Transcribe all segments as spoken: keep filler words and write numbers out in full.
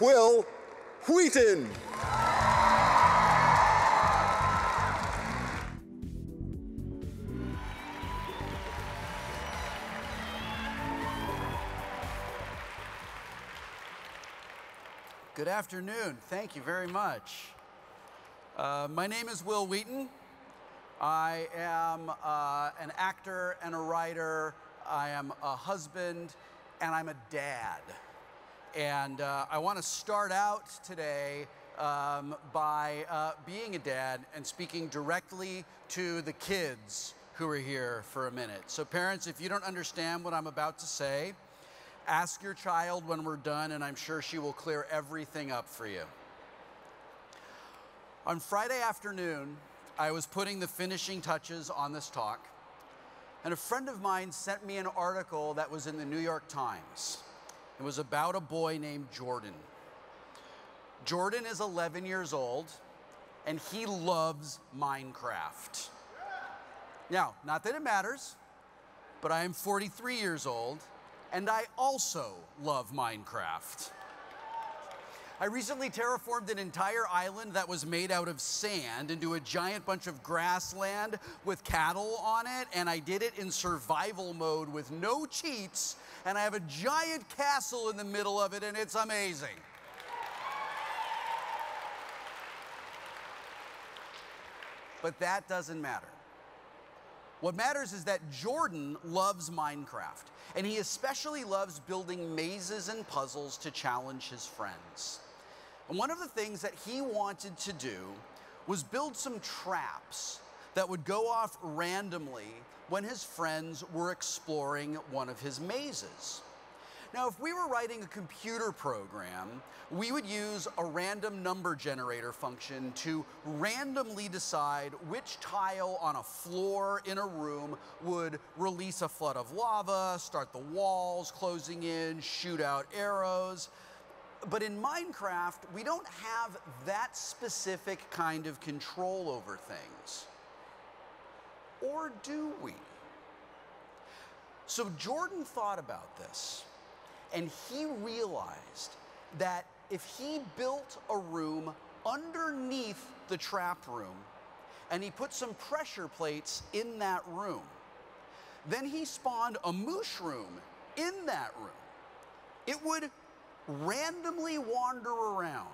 Wil Wheaton. Good afternoon. Thank you very much. Uh, my name is Wil Wheaton. I am uh, an actor and a writer. I am a husband, and I'm a dad. And uh, I want to start out today um, by uh, being a dad and speaking directly to the kids who are here for a minute. So parents, if you don't understand what I'm about to say, ask your child when we're done, and I'm sure she will clear everything up for you. On Friday afternoon, I was putting the finishing touches on this talk, and a friend of mine sent me an article that was in the New York Times. It was about a boy named Jordan. Jordan is eleven years old, and he loves Minecraft. Now, not that it matters, but I am forty-three years old, and I also love Minecraft. I recently terraformed an entire island that was made out of sand into a giant bunch of grassland with cattle on it, and I did it in survival mode with no cheats, and I have a giant castle in the middle of it, and it's amazing. But that doesn't matter. What matters is that Jordan loves Minecraft, and he especially loves building mazes and puzzles to challenge his friends. And one of the things that he wanted to do was build some traps that would go off randomly when his friends were exploring one of his mazes. Now, if we were writing a computer program, we would use a random number generator function to randomly decide which tile on a floor in a room would release a flood of lava, start the walls closing in, shoot out arrows. But in Minecraft, we don't have that specific kind of control over things. Or do we? So Jordan thought about this. And he realized that if he built a room underneath the trap room, and he put some pressure plates in that room, then he spawned a mooshroom in that room, it would randomly wander around,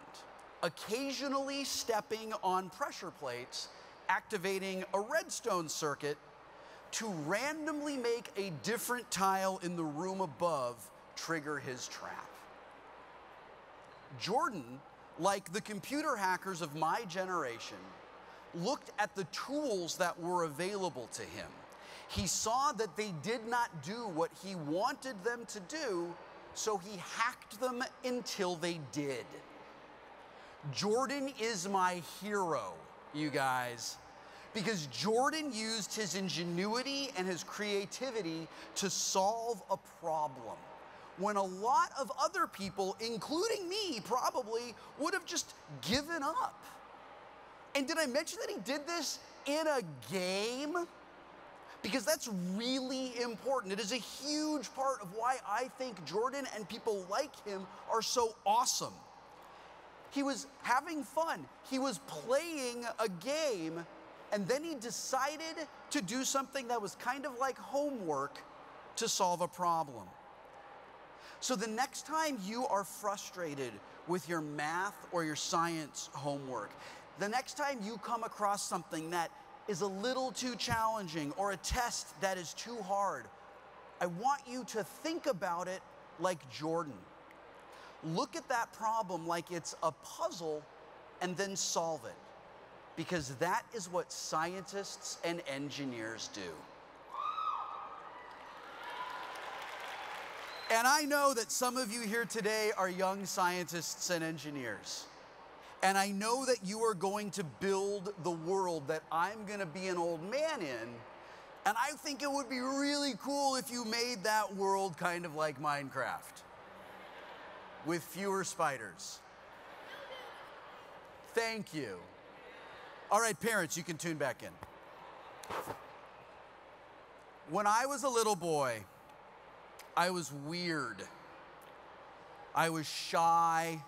occasionally stepping on pressure plates, activating a redstone circuit to randomly make a different tile in the room above trigger his trap. Jordan, like the computer hackers of my generation, looked at the tools that were available to him. He saw that they did not do what he wanted them to do, so he hacked them until they did. Jordan is my hero, you guys, because Jordan used his ingenuity and his creativity to solve a problem when a lot of other people, including me probably, would have just given up. And did I mention that he did this in a game? Because that's really important. It is a huge part of why I think Jordan and people like him are so awesome. He was having fun. He was playing a game, and then he decided to do something that was kind of like homework to solve a problem. So the next time you are frustrated with your math or your science homework, the next time you come across something that is a little too challenging or a test that is too hard, I want you to think about it like Jordan. Look at that problem like it's a puzzle and then solve it, because that is what scientists and engineers do. And I know that some of you here today are young scientists and engineers. And I know that you are going to build the world that I'm gonna be an old man in. And I think it would be really cool if you made that world kind of like Minecraft, with fewer spiders. Thank you. All right, parents, you can tune back in. When I was a little boy, I was weird. I was shy.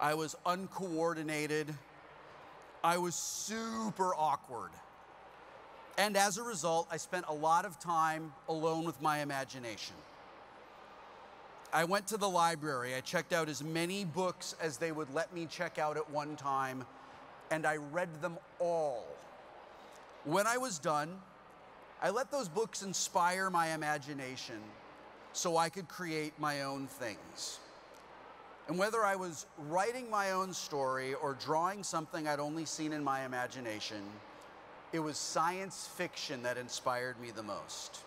I was uncoordinated. I was super awkward. And as a result, I spent a lot of time alone with my imagination. I went to the library. I checked out as many books as they would let me check out at one time, and I read them all. When I was done, I let those books inspire my imagination so I could create my own things. And whether I was writing my own story or drawing something I'd only seen in my imagination, it was science fiction that inspired me the most.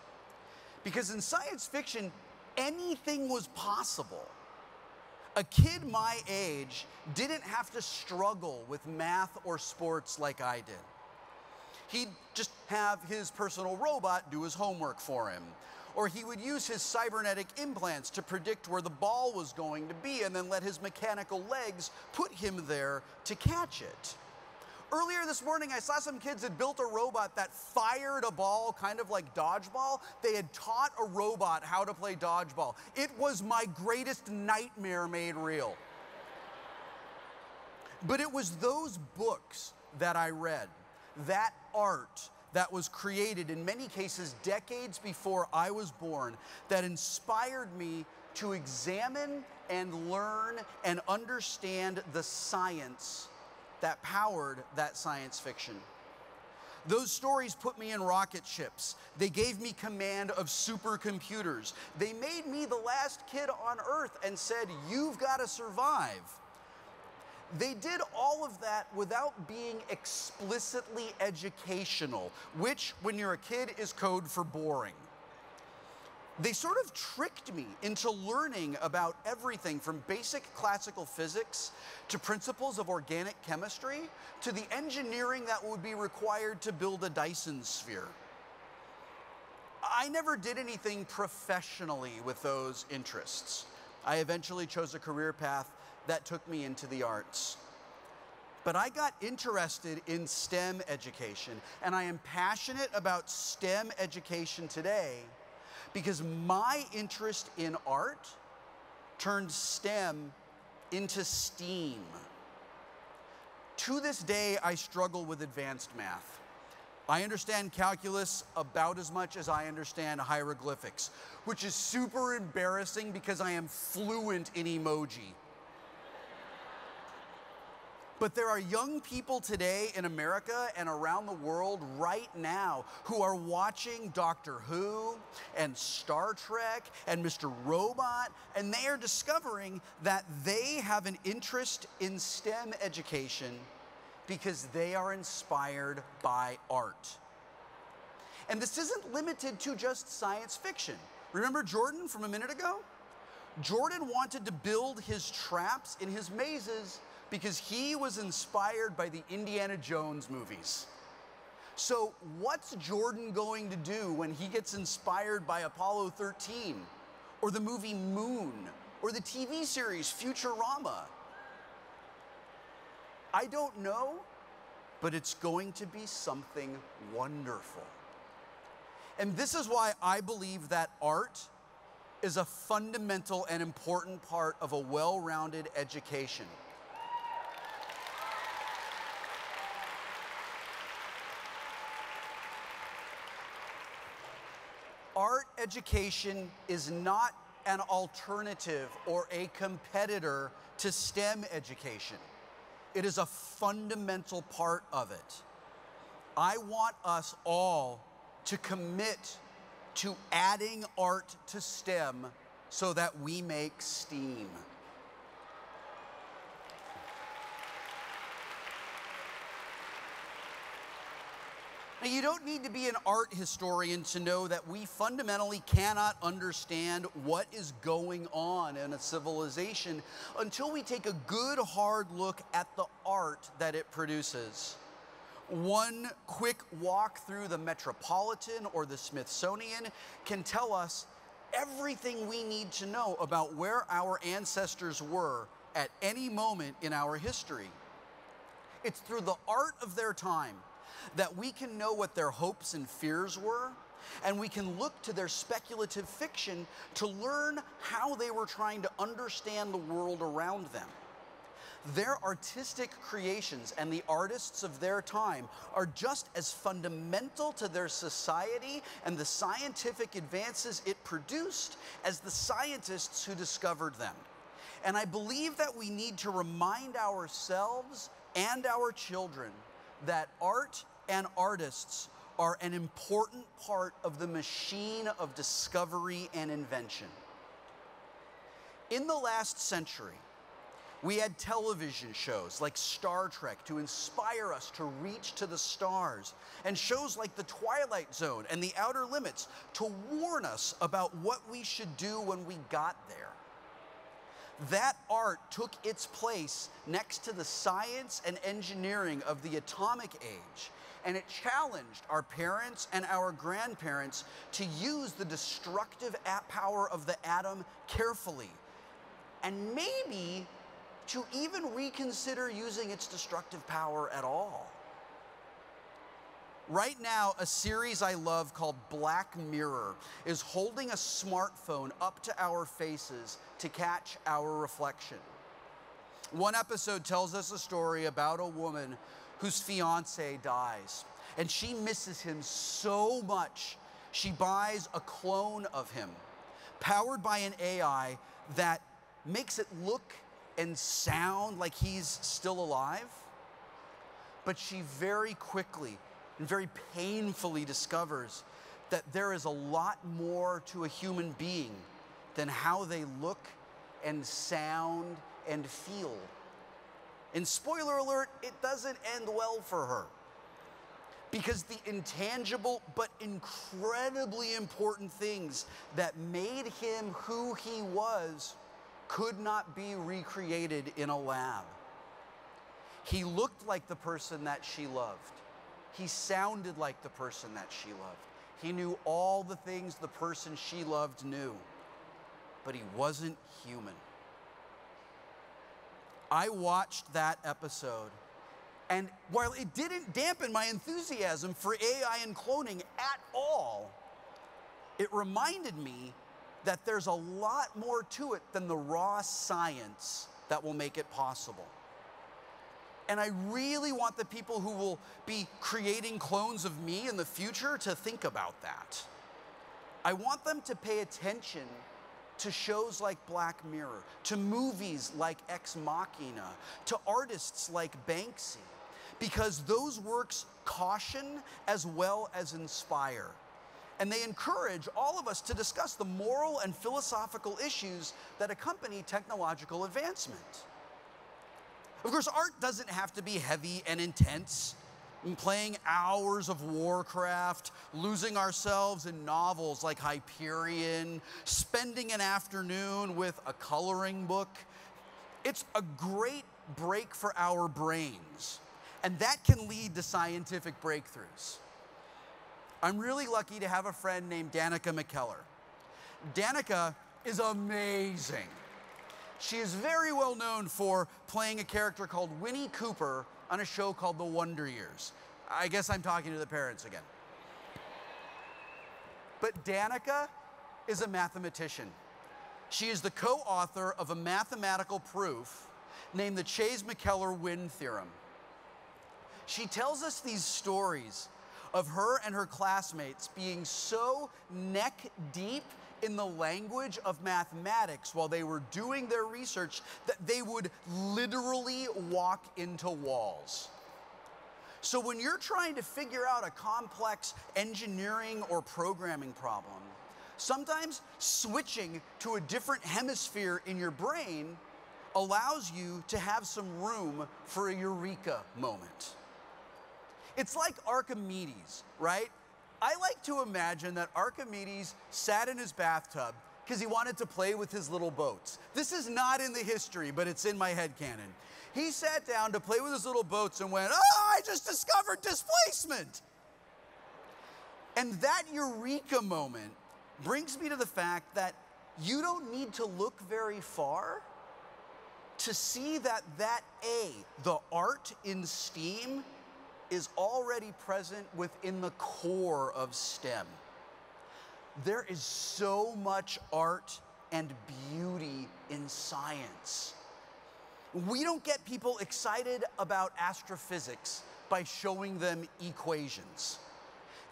Because in science fiction, anything was possible. A kid my age didn't have to struggle with math or sports like I did. He'd just have his personal robot do his homework for him. Or he would use his cybernetic implants to predict where the ball was going to be and then let his mechanical legs put him there to catch it. Earlier this morning, I saw some kids had built a robot that fired a ball, kind of like dodgeball. They had taught a robot how to play dodgeball. It was my greatest nightmare made real. But it was those books that I read, that art that was created in many cases decades before I was born, that inspired me to examine and learn and understand the science that powered that science fiction. Those stories put me in rocket ships. They gave me command of supercomputers. They made me the last kid on Earth and said, "You've got to survive." They did all of that without being explicitly educational, which, when you're a kid, is code for boring. They sort of tricked me into learning about everything from basic classical physics to principles of organic chemistry to the engineering that would be required to build a Dyson sphere. I never did anything professionally with those interests. I eventually chose a career path that took me into the arts. But I got interested in STEM education, and I am passionate about STEM education today because my interest in art turned STEM into STEAM. To this day, I struggle with advanced math. I understand calculus about as much as I understand hieroglyphics, which is super embarrassing because I am fluent in emoji. But there are young people today in America and around the world right now who are watching Doctor Who and Star Trek and Mister Robot, and they are discovering that they have an interest in STEM education because they are inspired by art. And this isn't limited to just science fiction. Remember Jordan from a minute ago? Jordan wanted to build his traps in his mazes because he was inspired by the Indiana Jones movies. So what's Jordan going to do when he gets inspired by Apollo thirteen, or the movie Moon, or the T V series Futurama? I don't know, but it's going to be something wonderful. And this is why I believe that art is a fundamental and important part of a well-rounded education. Art education is not an alternative or a competitor to STEM education. It is a fundamental part of it. I want us all to commit to adding art to STEM so that we make STEAM. Now, you don't need to be an art historian to know that we fundamentally cannot understand what is going on in a civilization until we take a good, hard look at the art that it produces. One quick walk through the Metropolitan or the Smithsonian can tell us everything we need to know about where our ancestors were at any moment in our history. It's through the art of their time that we can know what their hopes and fears were, and we can look to their speculative fiction to learn how they were trying to understand the world around them. Their artistic creations and the artists of their time are just as fundamental to their society and the scientific advances it produced as the scientists who discovered them. And I believe that we need to remind ourselves and our children that art and artists are an important part of the machine of discovery and invention. In the last century, we had television shows like Star Trek to inspire us to reach to the stars, and shows like The Twilight Zone and The Outer Limits to warn us about what we should do when we got there. That art took its place next to the science and engineering of the atomic age, and it challenged our parents and our grandparents to use the destructive power of the atom carefully, and maybe to even reconsider using its destructive power at all. Right now, a series I love called Black Mirror is holding a smartphone up to our faces to catch our reflection. One episode tells us a story about a woman whose fiance dies, and she misses him so much, she buys a clone of him, powered by an A I that makes it look and sound like he's still alive. But she very quickly and very painfully discovers that there is a lot more to a human being than how they look and sound and feel. And spoiler alert, it doesn't end well for her, because the intangible but incredibly important things that made him who he was could not be recreated in a lab. He looked like the person that she loved. He sounded like the person that she loved. He knew all the things the person she loved knew, but he wasn't human. I watched that episode, and while it didn't dampen my enthusiasm for A I and cloning at all, it reminded me that there's a lot more to it than the raw science that will make it possible. And I really want the people who will be creating clones of me in the future to think about that. I want them to pay attention to shows like Black Mirror, to movies like Ex Machina, to artists like Banksy, because those works caution as well as inspire. And they encourage all of us to discuss the moral and philosophical issues that accompany technological advancement. Of course, art doesn't have to be heavy and intense. And playing hours of Warcraft, losing ourselves in novels like Hyperion, spending an afternoon with a coloring book, it's a great break for our brains. And that can lead to scientific breakthroughs. I'm really lucky to have a friend named Danica McKellar. Danica is amazing. She is very well known for playing a character called Winnie Cooper on a show called The Wonder Years. I guess I'm talking to the parents again. But Danica is a mathematician. She is the co-author of a mathematical proof named the Chase-McKellar-Winn Theorem. She tells us these stories of her and her classmates being so neck deep in the language of mathematics while they were doing their research that they would literally walk into walls. So when you're trying to figure out a complex engineering or programming problem, sometimes switching to a different hemisphere in your brain allows you to have some room for a eureka moment. It's like Archimedes, right? I like to imagine that Archimedes sat in his bathtub because he wanted to play with his little boats. This is not in the history, but it's in my headcanon. He sat down to play with his little boats and went, "Oh, I just discovered displacement!" And that eureka moment brings me to the fact that you don't need to look very far to see that that A, the art in STEAM, is already present within the core of STEM. There is so much art and beauty in science. We don't get people excited about astrophysics by showing them equations.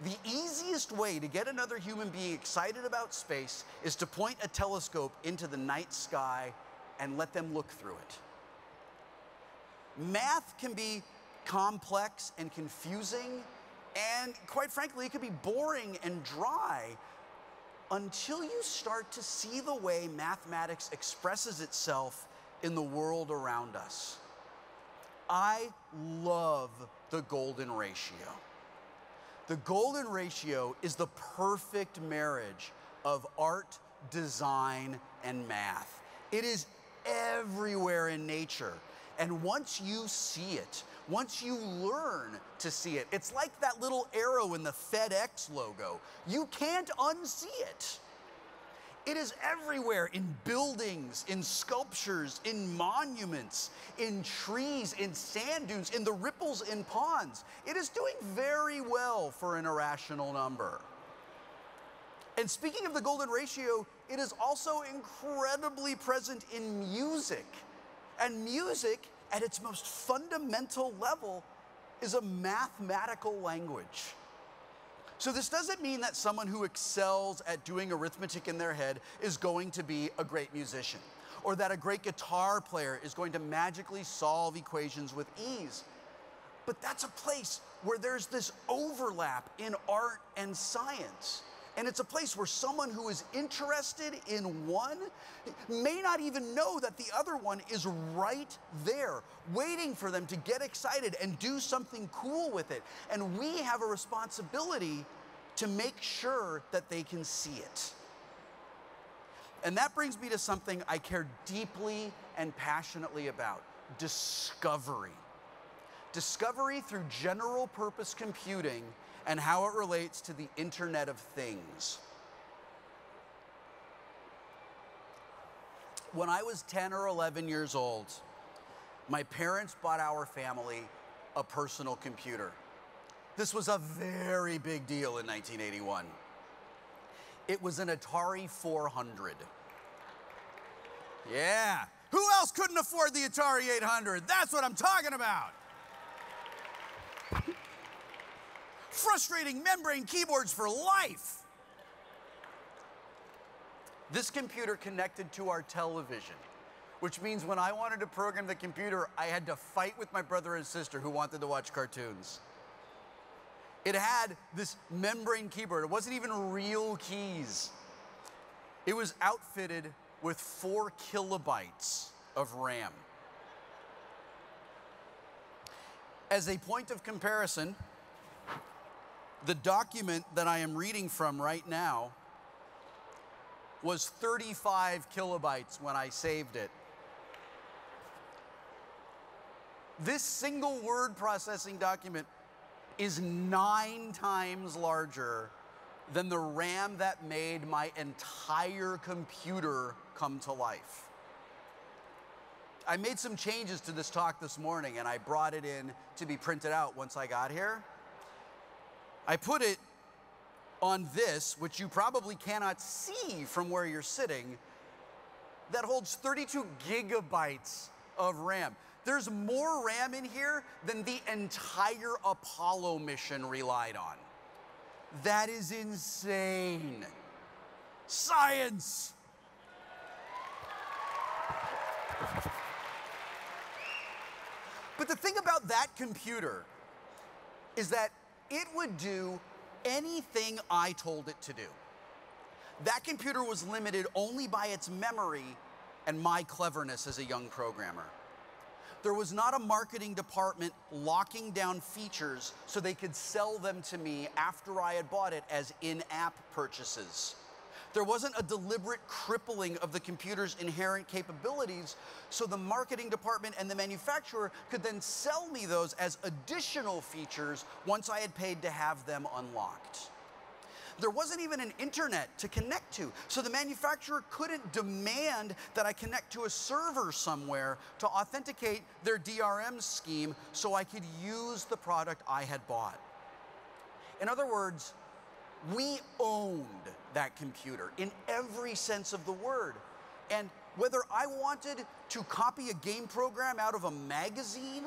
The easiest way to get another human being excited about space is to point a telescope into the night sky and let them look through it. Math can be complex and confusing, and quite frankly, it can be boring and dry until you start to see the way mathematics expresses itself in the world around us. I love the golden ratio. The golden ratio is the perfect marriage of art, design, and math. It is everywhere in nature. And once you see it, once you learn to see it, it's like that little arrow in the FedEx logo. You can't unsee it. It is everywhere, in buildings, in sculptures, in monuments, in trees, in sand dunes, in the ripples in ponds. It is doing very well for an irrational number. And speaking of the golden ratio, it is also incredibly present in music. And music, at its most fundamental level, is a mathematical language. So this doesn't mean that someone who excels at doing arithmetic in their head is going to be a great musician, or that a great guitar player is going to magically solve equations with ease. But that's a place where there's this overlap in art and science. And it's a place where someone who is interested in one may not even know that the other one is right there, waiting for them to get excited and do something cool with it. And we have a responsibility to make sure that they can see it. And that brings me to something I care deeply and passionately about: discovery. Discovery through general purpose computing and how it relates to the Internet of Things. When I was ten or eleven years old, my parents bought our family a personal computer. This was a very big deal in nineteen eighty-one. It was an Atari four hundred. Yeah, who else couldn't afford the Atari eight hundred? That's what I'm talking about. Frustrating membrane keyboards for life. This computer connected to our television, which means when I wanted to program the computer, I had to fight with my brother and sister who wanted to watch cartoons. It had this membrane keyboard. It wasn't even real keys. It was outfitted with four kilobytes of RAM. As a point of comparison, the document that I am reading from right now was thirty-five kilobytes when I saved it. This single word processing document is nine times larger than the RAM that made my entire computer come to life. I made some changes to this talk this morning, and I brought it in to be printed out once I got here. I put it on this, which you probably cannot see from where you're sitting, that holds thirty-two gigabytes of RAM. There's more RAM in here than the entire Apollo mission relied on. That is insane. Science! But the thing about that computer is that it would do anything I told it to do. That computer was limited only by its memory and my cleverness as a young programmer. There was not a marketing department locking down features so they could sell them to me after I had bought it as in-app purchases. There wasn't a deliberate crippling of the computer's inherent capabilities, so the marketing department and the manufacturer could then sell me those as additional features once I had paid to have them unlocked. There wasn't even an internet to connect to, so the manufacturer couldn't demand that I connect to a server somewhere to authenticate their D R M scheme so I could use the product I had bought. In other words, we owned that computer in every sense of the word, and Whether I wanted to copy a game program out of a magazine,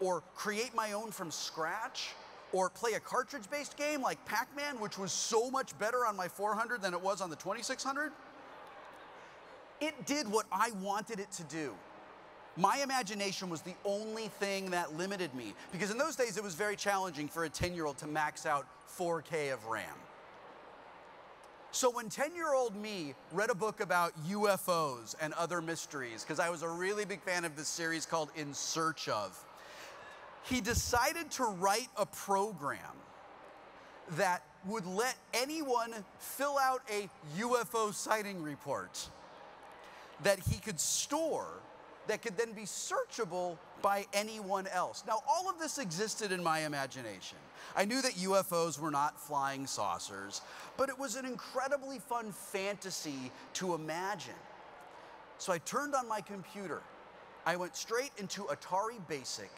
or create my own from scratch, or play a cartridge-based game like Pac-Man, which was so much better on my four hundred than it was on the twenty-six hundred, it did what I wanted it to do. My imagination was the only thing that limited me, because in those days it was very challenging for a ten-year-old to max out four K of RAM. So when ten-year-old me read a book about U F Os and other mysteries, because I was a really big fan of this series called In Search Of, he decided to write a program that would let anyone fill out a U F O sighting report that he could store, that could then be searchable by anyone else. Now, all of this existed in my imagination. I knew that U F Os were not flying saucers, but it was an incredibly fun fantasy to imagine. So I turned on my computer. I went straight into Atari BASIC,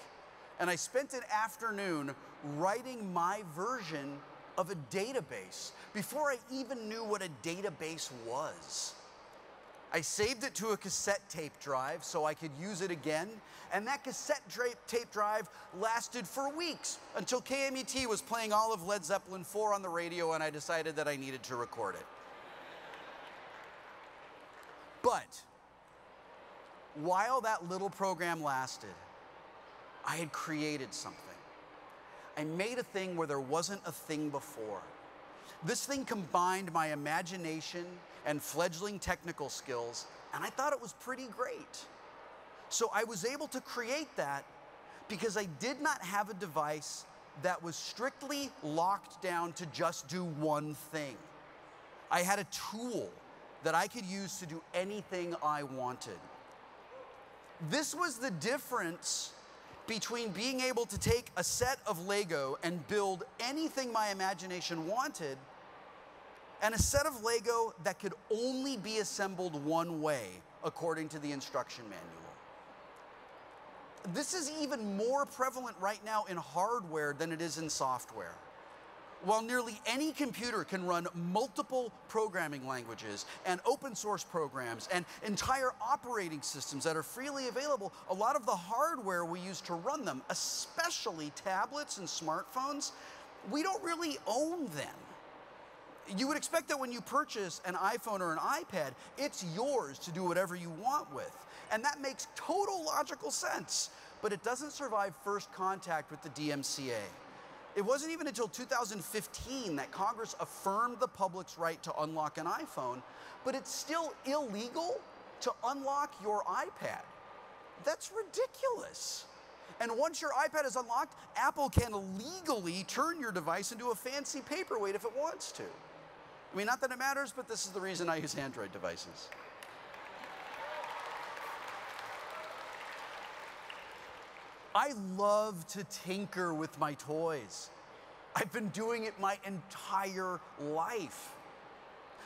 and I spent an afternoon writing my version of a database before I even knew what a database was. I saved it to a cassette tape drive so I could use it again, and that cassette tape drive lasted for weeks until K M E T was playing all of Led Zeppelin four on the radio and I decided that I needed to record it. But while that little program lasted, I had created something. I made a thing where there wasn't a thing before. This thing combined my imagination and fledgling technical skills, and I thought it was pretty great. So I was able to create that because I did not have a device that was strictly locked down to just do one thing. I had a tool that I could use to do anything I wanted. This was the difference between being able to take a set of Lego and build anything my imagination wanted, and a set of Lego that could only be assembled one way, according to the instruction manual. This is even more prevalent right now in hardware than it is in software. While nearly any computer can run multiple programming languages and open source programs and entire operating systems that are freely available, a lot of the hardware we use to run them, especially tablets and smartphones, we don't really own them. You would expect that when you purchase an iPhone or an iPad, it's yours to do whatever you want with. And that makes total logical sense, but it doesn't survive first contact with the D M C A. It wasn't even until two thousand fifteen that Congress affirmed the public's right to unlock an iPhone, but it's still illegal to unlock your iPad. That's ridiculous. And once your iPad is unlocked, Apple can legally turn your device into a fancy paperweight if it wants to. I mean, not that it matters, but this is the reason I use Android devices. I love to tinker with my toys. I've been doing it my entire life.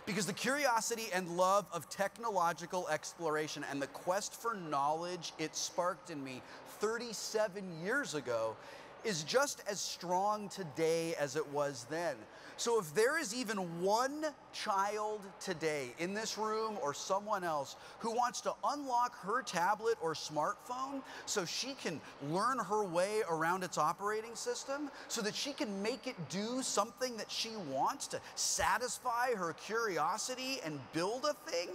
Because the curiosity and love of technological exploration and the quest for knowledge it sparked in me thirty-seven years ago is just as strong today as it was then. So if there is even one child today in this room or someone else who wants to unlock her tablet or smartphone so she can learn her way around its operating system, so that she can make it do something that she wants to satisfy her curiosity and build a thing,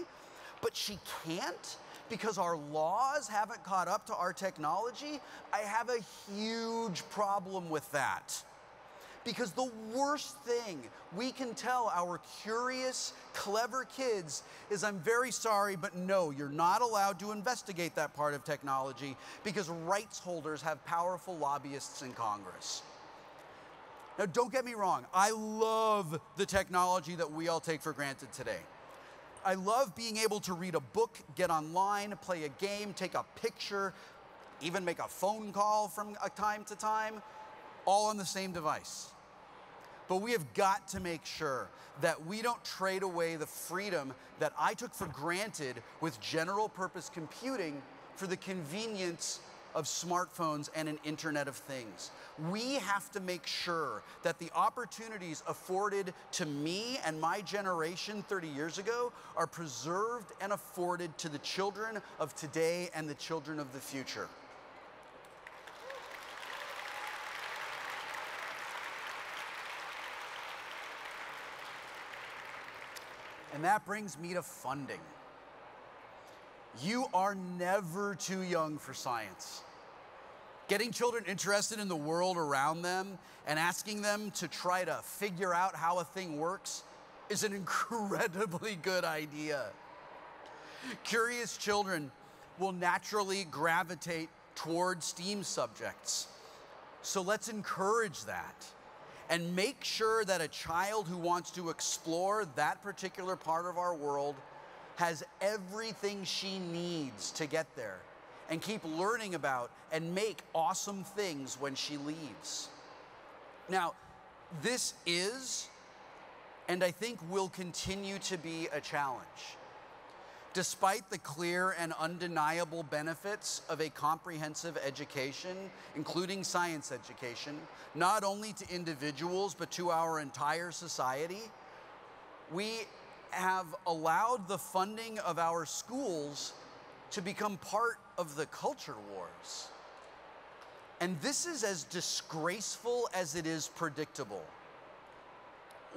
but she can't, because our laws haven't caught up to our technology, I have a huge problem with that. Because the worst thing we can tell our curious, clever kids is, I'm very sorry, but no, you're not allowed to investigate that part of technology because rights holders have powerful lobbyists in Congress. Now, don't get me wrong, I love the technology that we all take for granted today. I love being able to read a book, get online, play a game, take a picture, even make a phone call from time to time, all on the same device. But we have got to make sure that we don't trade away the freedom that I took for granted with general purpose computing for the convenience of smartphones and an Internet of Things. We have to make sure that the opportunities afforded to me and my generation thirty years ago are preserved and afforded to the children of today and the children of the future. And that brings me to funding. You are never too young for science. Getting children interested in the world around them and asking them to try to figure out how a thing works is an incredibly good idea. Curious children will naturally gravitate toward STEAM subjects. So let's encourage that and make sure that a child who wants to explore that particular part of our world has everything she needs to get there and keep learning about and make awesome things when she leaves. Now, this is, and I think will continue to be, a challenge. Despite the clear and undeniable benefits of a comprehensive education, including science education, not only to individuals but to our entire society, we have allowed the funding of our schools to become part of the culture wars. And this is as disgraceful as it is predictable.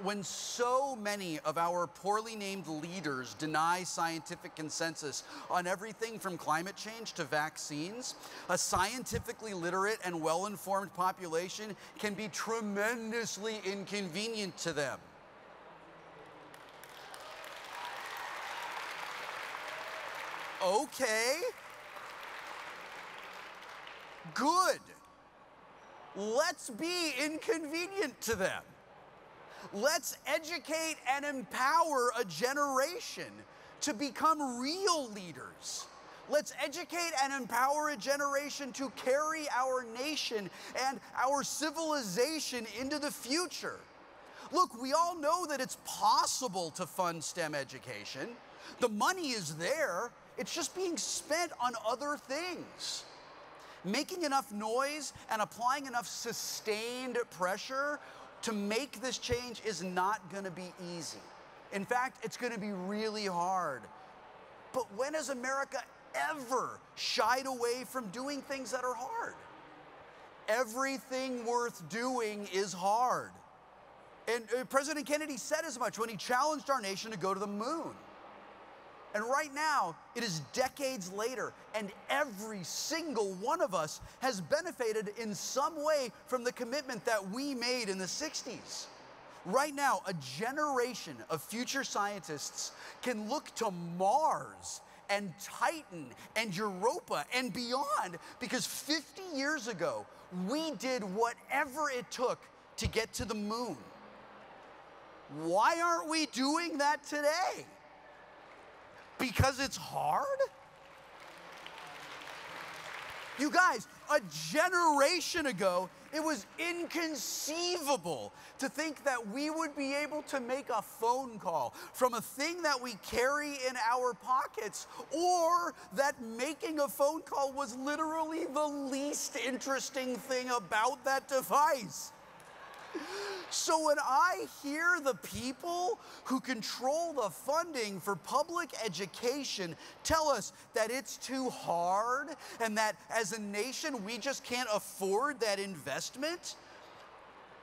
When so many of our poorly named leaders deny scientific consensus on everything from climate change to vaccines, a scientifically literate and well-informed population can be tremendously inconvenient to them. Okay. Good. Let's be inconvenient to them. Let's educate and empower a generation to become real leaders. Let's educate and empower a generation to carry our nation and our civilization into the future. Look, we all know that it's possible to fund STEM education. The money is there. It's just being spent on other things. Making enough noise and applying enough sustained pressure to make this change is not going to be easy. In fact, it's going to be really hard. But when has America ever shied away from doing things that are hard? Everything worth doing is hard. And President Kennedy said as much when he challenged our nation to go to the moon. And right now, it is decades later, and every single one of us has benefited in some way from the commitment that we made in the sixties. Right now, a generation of future scientists can look to Mars and Titan and Europa and beyond, because fifty years ago, we did whatever it took to get to the moon. Why aren't we doing that today? Because it's hard? You guys, a generation ago, it was inconceivable to think that we would be able to make a phone call from a thing that we carry in our pockets, or that making a phone call was literally the least interesting thing about that device. So when I hear the people who control the funding for public education tell us that it's too hard and that as a nation we just can't afford that investment,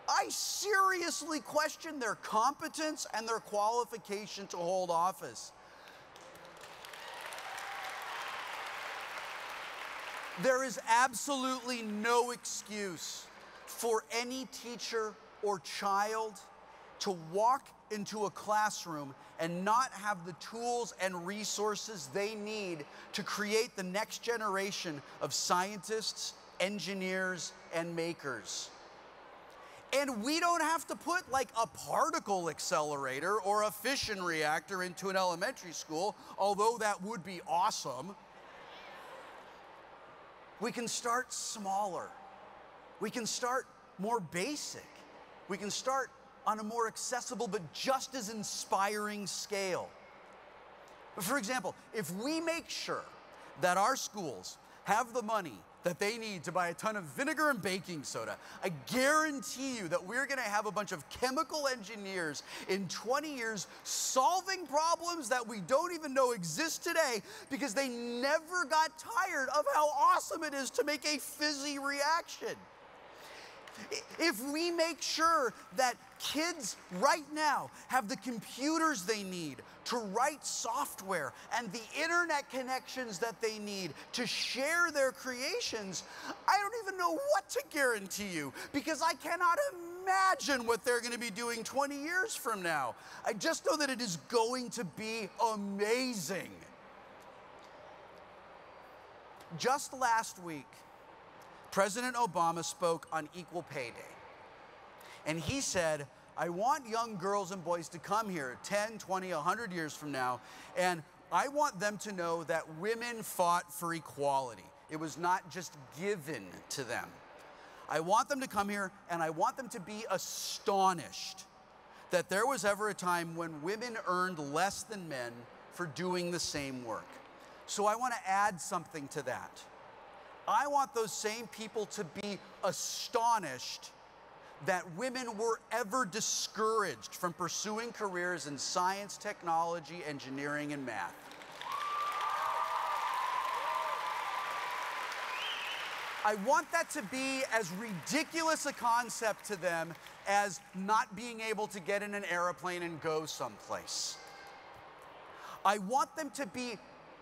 I seriously question their competence and their qualification to hold office. There is absolutely no excuse for any teacher or child to walk into a classroom and not have the tools and resources they need to create the next generation of scientists, engineers, and makers. And we don't have to put like a particle accelerator or a fission reactor into an elementary school, although that would be awesome. We can start smaller. We can start more basic. We can start on a more accessible but just as inspiring scale. For example, if we make sure that our schools have the money that they need to buy a ton of vinegar and baking soda. I guarantee you that we're gonna have a bunch of chemical engineers in twenty years solving problems that we don't even know exist today because they never got tired of how awesome it is to make a fizzy reaction. If we make sure that kids right now have the computers they need to write software and the internet connections that they need to share their creations, I don't even know what to guarantee you because I cannot imagine what they're going to be doing twenty years from now. I just know that it is going to be amazing. Just last week, President Obama spoke on Equal Pay Day. And he said, I want young girls and boys to come here ten, twenty, a hundred years from now, and I want them to know that women fought for equality. It was not just given to them. I want them to come here, and I want them to be astonished that there was ever a time when women earned less than men for doing the same work. So I want to add something to that. I want those same people to be astonished that women were ever discouraged from pursuing careers in science, technology, engineering, and math. I want that to be as ridiculous a concept to them as not being able to get in an airplane and go someplace. I want them to be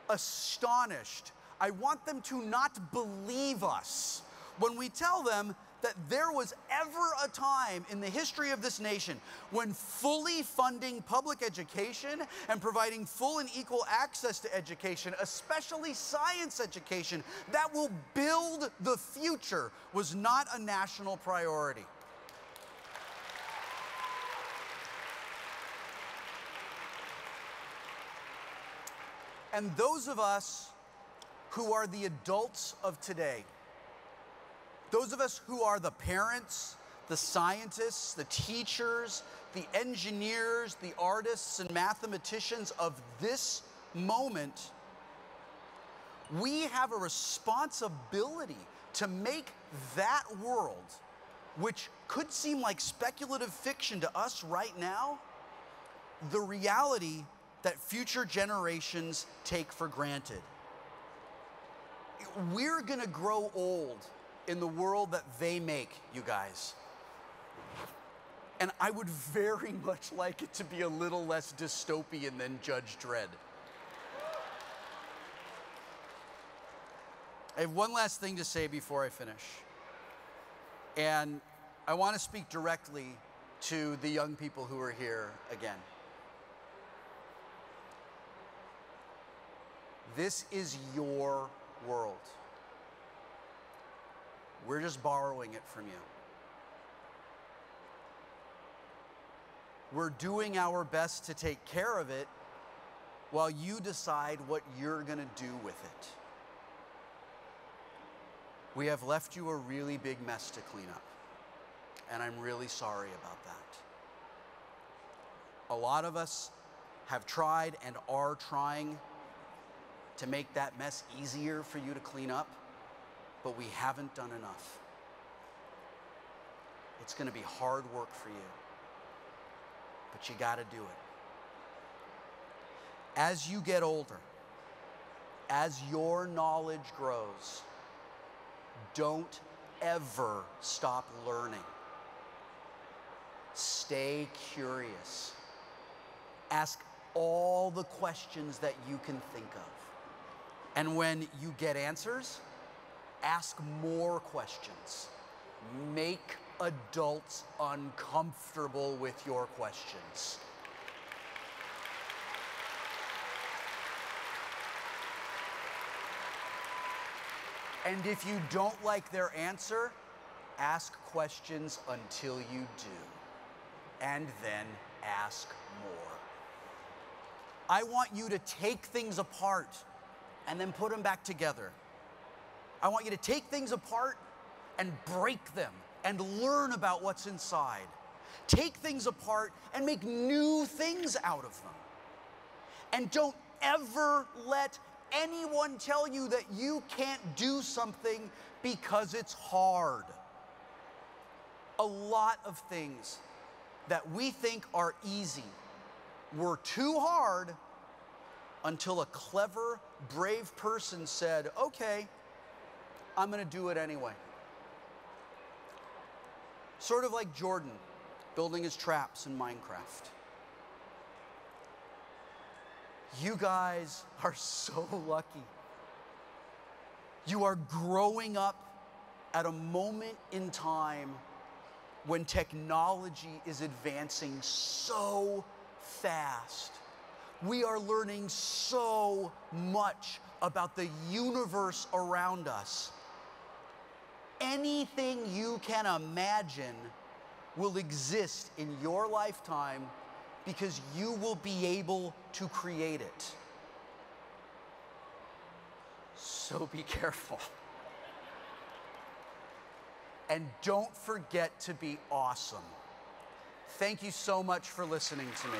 astonished. I want them to not believe us when we tell them that there was ever a time in the history of this nation when fully funding public education and providing full and equal access to education, especially science education, that will build the future, was not a national priority. And those of us who are the adults of today, those of us who are the parents, the scientists, the teachers, the engineers, the artists and mathematicians of this moment, we have a responsibility to make that world, which could seem like speculative fiction to us right now, the reality that future generations take for granted. We're gonna grow old in the world that they make, you guys. And I would very much like it to be a little less dystopian than Judge Dredd. I have one last thing to say before I finish. And I want to speak directly to the young people who are here again. This is your world. We're just borrowing it from you. We're doing our best to take care of it while you decide what you're going to do with it. We have left you a really big mess to clean up, and I'm really sorry about that. A lot of us have tried and are trying to make that mess easier for you to clean up, but we haven't done enough. It's gonna be hard work for you, but you gotta do it. As you get older, as your knowledge grows, don't ever stop learning. Stay curious. Ask all the questions that you can think of. And when you get answers, ask more questions. Make adults uncomfortable with your questions. And if you don't like their answer, ask questions until you do, and then ask more. I want you to take things apart and then put them back together. I want you to take things apart and break them and learn about what's inside. Take things apart and make new things out of them. And don't ever let anyone tell you that you can't do something because it's hard. A lot of things that we think are easy were too hard until a clever, brave person said, okay, I'm going to do it anyway. Sort of like Jordan building his traps in Minecraft. You guys are so lucky. You are growing up at a moment in time when technology is advancing so fast. We are learning so much about the universe around us. Anything you can imagine will exist in your lifetime because you will be able to create it. So be careful. And don't forget to be awesome. Thank you so much for listening to me.